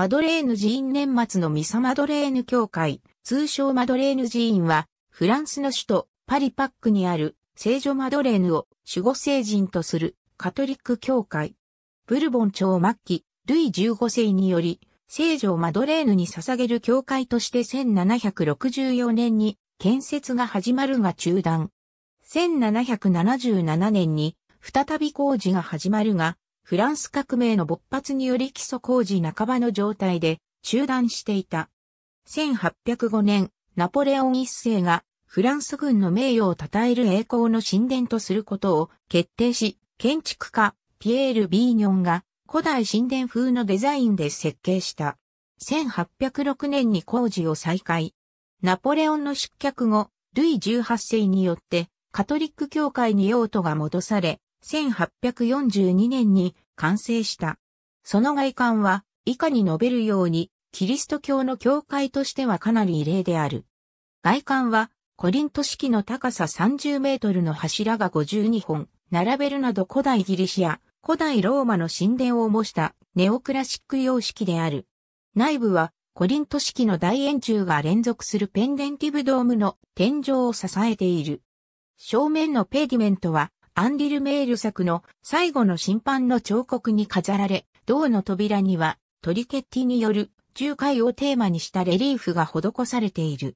マドレーヌ寺院年末のミサマドレーヌ教会、通称マドレーヌ寺院は、フランスの首都パリパックにある聖女マドレーヌを守護聖人とするカトリック教会。ブルボン朝末期、ルイ15世により、聖女をマドレーヌに捧げる教会として1764年に建設が始まるが中断。1777年に再び工事が始まるが、フランス革命の勃発により基礎工事半ばの状態で中断していた。1805年、ナポレオン一世がフランス軍の名誉を称える栄光の神殿とすることを決定し、建築家ピエール・ビーニョンが古代神殿風のデザインで設計した。1806年に工事を再開。ナポレオンの失脚後、ルイ18世によってカトリック教会に用途が戻され、1842年に完成した。その外観は以下に述べるようにキリスト教の教会としてはかなり異例である。外観はコリント式の高さ30メートルの柱が52本並べるなど古代ギリシア、古代ローマの神殿を模したネオクラシック様式である。内部はコリント式の大円柱が連続するペンデンティブドームの天井を支えている。正面のペディメントはアンリルメール作の最後の審判の彫刻に飾られ、銅の扉にはトリケッティによる十回をテーマにしたレリーフが施されている。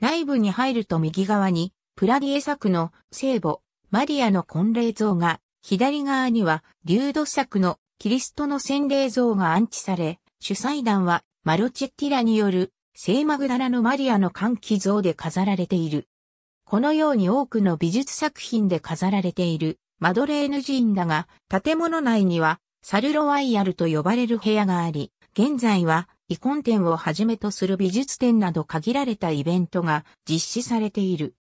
内部に入ると右側にプラディエ作の聖母マリアの婚礼像が、左側にはリュード作のキリストの洗礼像が安置され、主祭壇はマロチェッティラによる聖マグダラのマリアの歓喜像で飾られている。このように多くの美術作品で飾られているマドレーヌ寺院だが、建物内にはサルロワイヤルと呼ばれる部屋があり、現在は遺恨展をはじめとする美術展など限られたイベントが実施されている。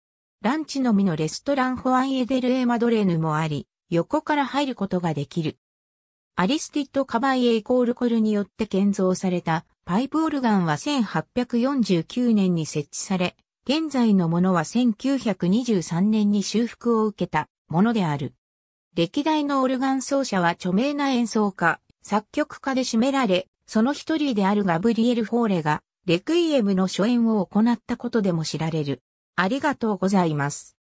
ランチのみのレストランホアンエデルエマドレーヌもあり、横から入ることができる。アリスティッド・カバイエ・コールコルによって建造されたパイプオルガンは1849年に設置され、現在のものは1923年に修復を受けたものである。歴代のオルガン奏者は著名な演奏家、作曲家で占められ、その一人であるガブリエル・フォーレがレクイエムの初演を行ったことでも知られる。ありがとうございます。